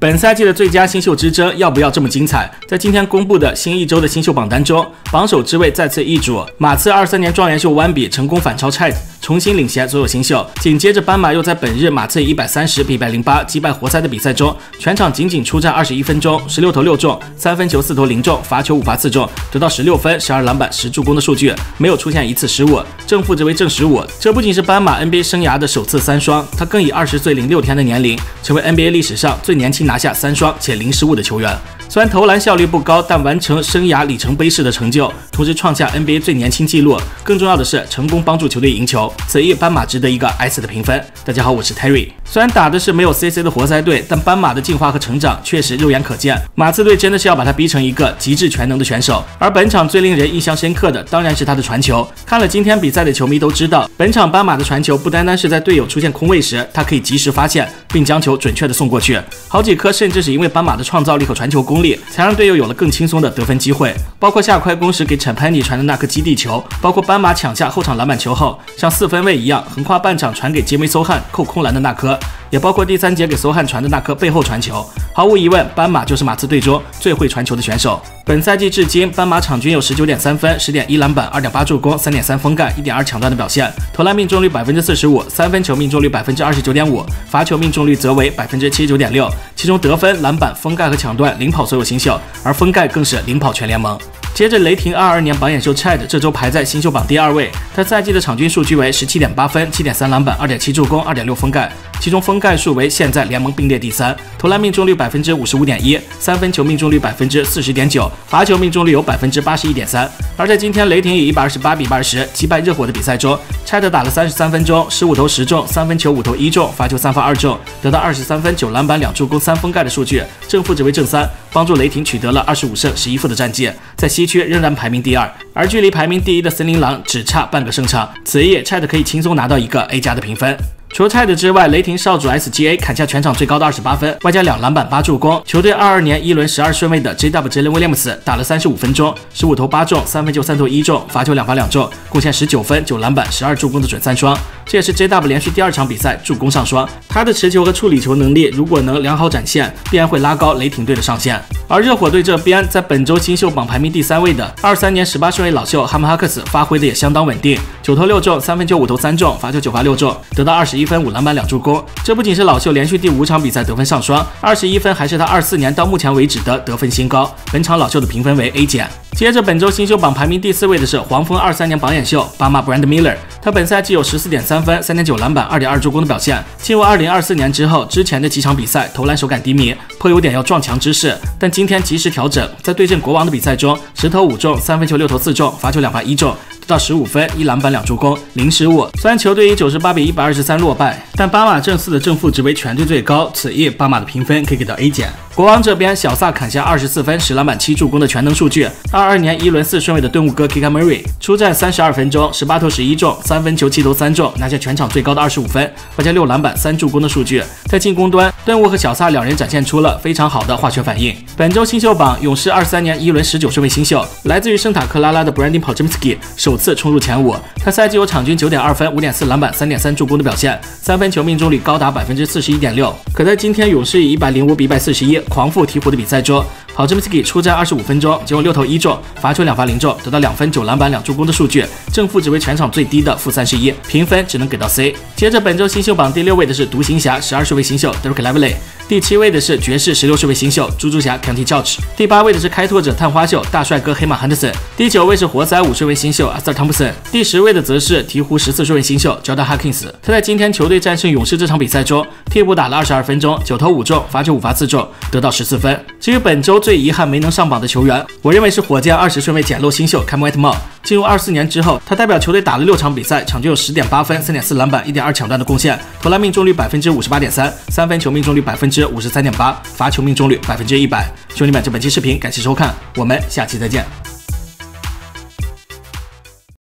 本赛季的最佳新秀之争要不要这么精彩？在今天公布的新一周的新秀榜单中，榜首之位再次易主。马刺23年状元秀湾比成功反超 Chet， 重新领衔所有新秀。紧接着斑马又在本日马刺以130-108击败活塞的比赛中，全场仅仅出战21分钟，16投6中，3分球4投0中，罚球5罚4中，得到16分、12篮板、10助攻的数据，没有出现一次失误，正负值为正15。这不仅是斑马 NBA 生涯的首次3双，他更以20岁0.6天的年龄，成为 NBA 历史上最年轻。 拿下3双且0失误的球员，虽然投篮效率不高，但完成生涯里程碑式的成就，同时创下 NBA 最年轻纪录。更重要的是，成功帮助球队赢球。此役斑马值得一个 S 的评分。大家好，我是 Terry。虽然打的是没有 CC 的活塞队，但斑马的进化和成长确实肉眼可见。马刺队真的是要把他逼成一个极致全能的选手。而本场最令人印象深刻的当然是他的传球。看了今天比赛的球迷都知道，本场斑马的传球不单单是在队友出现空位时，他可以及时发现并将球准确的送过去，好几。 科甚至是因为斑马的创造力和传球功力，才让队友有了更轻松的得分机会。包括下快攻时给陈潘尼传的那颗基地球，包括斑马抢下后场篮板球后，像四分卫一样横跨半场传给杰梅索汉扣空篮的那颗，也包括第3节给索汉传的那颗背后传球。毫无疑问，斑马就是马刺队中最会传球的选手。本赛季至今，斑马场均有 19.3分、10.1篮板、2.8助攻、3.3封盖、1.2抢断的表现，投篮命中率 45%， 三分球命中率 29.5%， 罚球命中率则为 79.6%。 其中得分、篮板、封盖和抢断领跑所有新秀，而封盖更是领跑全联盟。接着，雷霆22年榜眼秀 Chet 这周排在新秀榜第2位，他赛季的场均数据为 17.8分、7.3篮板、2.7助攻、2.6封盖，其中封盖数为现在联盟并列第3，投篮命中率 55.1%， 三分球命中率 40.9%， 罚球命中率有 81.3%。而在今天雷霆以128-80击败热火的比赛中 ，Chet 打了33分钟，15投10中，3分球5投1中，罚球3罚2中，得到23分、9篮板、2助攻、3封盖的数据，正负值为正3，帮助雷霆取得了25胜11负的战绩，在西区仍然排名第2，而距离排名第1的森林狼只差半个胜场。此役 Chet 可以轻松拿到一个 A+ 的评分。除了 Chet 之外，雷霆少主 S G A 砍下全场最高的28分，外加2篮板、8助攻。球队22年1轮12顺位的 J W Jalen Williams 打了35分钟，15投8中，3分球3投1中，罚球2罚2中，贡献19分、9篮板、12助攻的准3双。这也是 J W 连续第2场比赛助攻上双。他的持球和处理球能力如果能良好展现，必然会拉高雷霆队的上限。而热火队这边，在本周新秀榜排名第3位的23年18顺位老秀哈姆哈克斯发挥的也相当稳定，9投6中，3分球5投3中，罚球9罚6中，得到21分、5篮板、2助攻。这不仅是老秀连续第5场比赛得分上双，21分还是他24年到目前为止的得分新高。本场老秀的评分为 A-。接着，本周新秀榜排名第4位的是黄蜂23年榜眼秀巴马 Brand Miller， 他本赛季有 14.3分、3.9篮板、2.2助攻的表现。进入2024年之后，之前的几场比赛投篮手感低迷，颇有点要撞墙之势，但今天及时调整，在对阵国王的比赛中，10投5中，3分球6投4中，罚球2罚1中，得到15分、1篮板、2助攻，0失误。虽然球队以98-123落败，但巴马正4的正负值为全队最高，此役巴马的评分可以给到 A-。国王这边，小萨砍下24分、10篮板、7助攻的全能数据。22年1轮4顺位的顿悟哥 Keegan Murray 出战32分钟，18投11中，3分球7投3中，拿下全场最高的25分，外加6篮板、3助攻的数据。在进攻端，顿悟和小萨两人展现出了非常好的化学反应。本周新秀榜，勇士23年1轮19顺位新秀，来自于圣塔克拉拉的 Brandin Podziemski 首次冲入前5。他赛季有场均 9.2分、5.4篮板、3.3助攻的表现，三分球命中率高达 41.6%。可在今天勇士以105-141狂负鹈鹕的比赛中，Podziemski 出战25分钟，结果6投1中，罚球2罚0中，得到2分、9篮板、2助攻的数据，正负值为全场最低的-31，评分只能给到 C。接着，本周新秀榜第6位的是独行侠12顺位新秀 Derek Lively， 第7位的是爵士16顺位新秀猪猪侠 County Judge， 第8位的是开拓者探花秀大帅哥黑马 Henderson， 第9位是活塞5顺位新秀 Astar Thompson， 第10位的则是鹈鹕14顺位新秀 Jordan Hawkins。他在今天球队战胜勇士这场比赛中，替补打了22分钟，9投5中，罚球5罚4中，得到14分。至于本周最遗憾没能上榜的球员，我认为是火箭20顺位捡漏新秀 Kevin Mott。进入24年之后，他代表球队打了6场比赛，场均有 10.8分、3.4篮板、1.2抢断的贡献，投篮命中率 58.3%， 三分球命中率 53.8%， 罚球命中率 100%。兄弟们，这本期视频感谢收看，我们下期再见。